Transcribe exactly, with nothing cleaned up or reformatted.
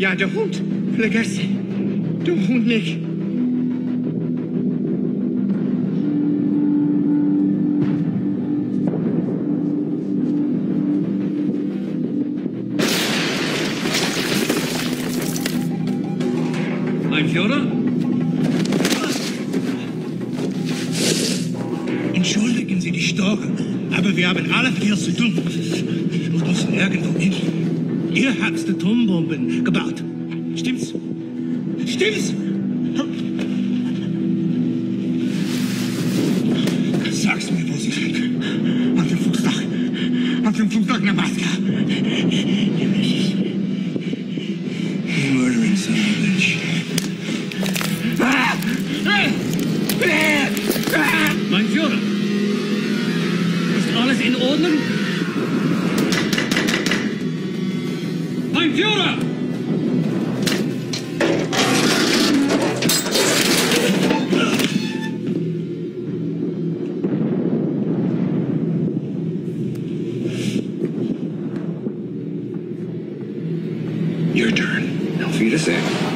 Ja, de hond. Lekker. De hond, Nick. Ein Fjorder? Entschuldigen Sie die Störung, aber wir haben alle viel zu tun. Wir müssen irgendwo hin. Ihr habt die Atombomben gebaut. Stimmt's? Stimmt's? Sag's mir, wo sie sind. Auf dem Flugzeug. Auf dem Flugzeug nach Moskau. You're murdering some bitch. Mein Führer. Ist alles in Ordnung? Mein Führer! Your turn. Auf Wiedersehen.